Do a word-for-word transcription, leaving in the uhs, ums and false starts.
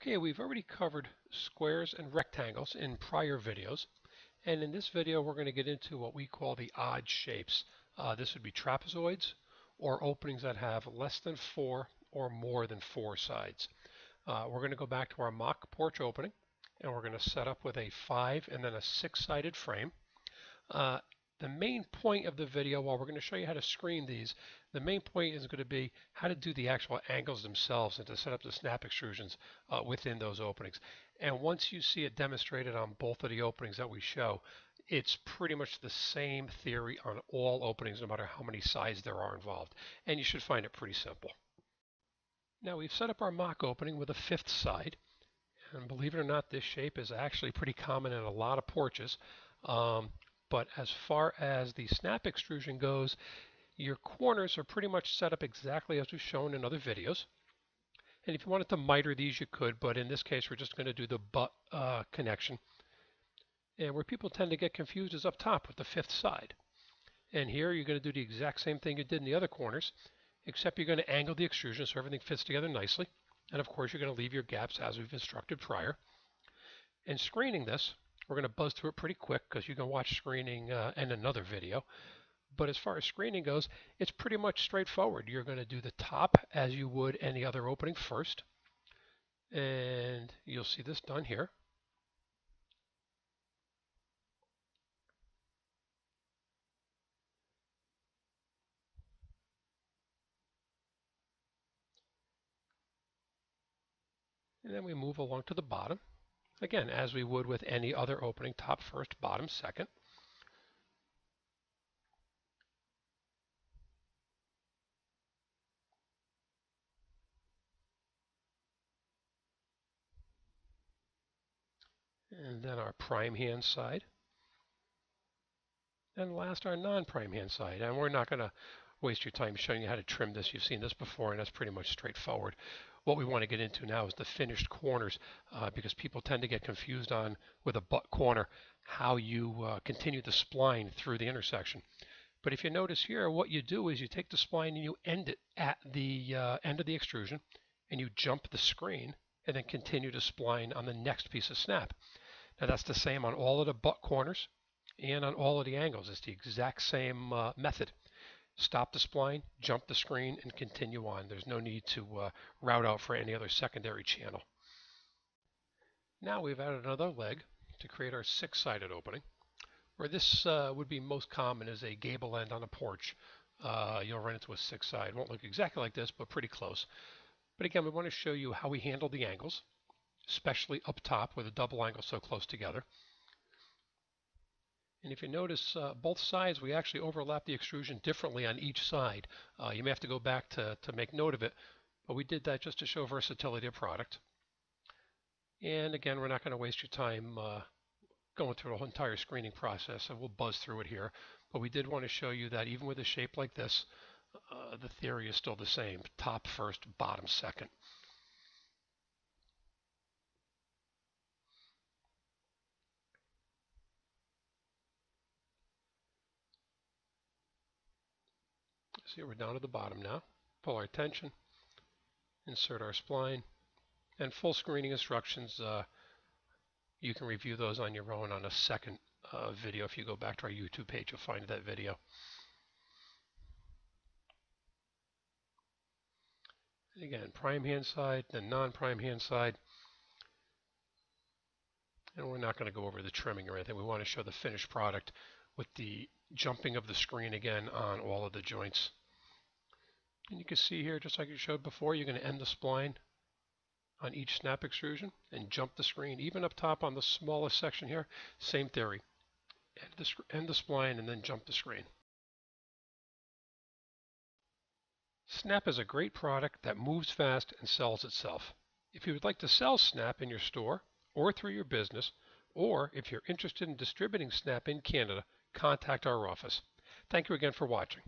Okay, we've already covered squares and rectangles in prior videos, and in this video we're going to get into what we call the odd shapes. Uh, this would be trapezoids or openings that have less than four or more than four sides. Uh, we're going to go back to our mock porch opening, and we're going to set up with a five and then a six-sided frame. Uh, the main point of the video, while we're going to show you how to screen these, the main point is going to be how to do the actual angles themselves and to set up the snap extrusions uh, within those openings. And once you see it demonstrated on both of the openings that we show, it's pretty much the same theory on all openings, no matter how many sides there are involved. And you should find it pretty simple. Now we've set up our mock opening with a fifth side. And believe it or not, this shape is actually pretty common in a lot of porches. Um, But as far as the snap extrusion goes, your corners are pretty much set up exactly as we've shown in other videos. And if you wanted to miter these, you could, but in this case, we're just going to do the butt uh, connection. And where people tend to get confused is up top with the fifth side. And here you're going to do the exact same thing you did in the other corners, except you're going to angle the extrusion so everything fits together nicely. And of course, you're going to leave your gaps as we've instructed prior. In screening this, we're going to buzz through it pretty quick because you can watch screening uh, in another video. But as far as screening goes, it's pretty much straightforward. You're going to do the top as you would any other opening first. And you'll see this done here. And then we move along to the bottom. Again, as we would with any other opening, top first, bottom second. And then our prime hand side. And last, our non-prime hand side. And we're not going to waste your time showing you how to trim this. You've seen this before, and that's pretty much straightforward. What we want to get into now is the finished corners, uh, because people tend to get confused on, with a butt corner, how you uh, continue the spline through the intersection. But if you notice here, what you do is you take the spline and you end it at the uh, end of the extrusion, and you jump the screen, and then continue to spline on the next piece of snap. Now that's the same on all of the butt corners and on all of the angles. It's the exact same uh, method. Stop the spline, jump the screen, and continue on. There's no need to uh, route out for any other secondary channel. Now we've added another leg to create our six-sided opening. Where this uh, would be most common is a gable end on a porch. Uh, you'll run into a six-side. It won't look exactly like this, but pretty close. But again, we want to show you how we handle the angles, especially up top with a double angle so close together. And if you notice, uh, both sides, we actually overlap the extrusion differently on each side. Uh, you may have to go back to, to make note of it, but we did that just to show versatility of product. And again, we're not going to waste your time uh, going through the whole entire screening process, and we'll buzz through it here. But we did want to show you that even with a shape like this, uh, the theory is still the same, top first, bottom second. See, we're down to the bottom now. Pull our tension, insert our spline, and full screening instructions. Uh, you can review those on your own on a second uh, video. If you go back to our YouTube page, you'll find that video. And again, prime hand side, then non-prime hand side. And we're not going to go over the trimming or anything. We want to show the finished product with the jumping of the screen again on all of the joints. And you can see here, just like you showed before, you're going to end the spline on each snap extrusion and jump the screen. Even up top on the smallest section here, same theory. End the, end the spline and then jump the screen. SNAPP is a great product that moves fast and sells itself. If you would like to sell SNAPP in your store or through your business, or if you're interested in distributing SNAPP in Canada, contact our office. Thank you again for watching.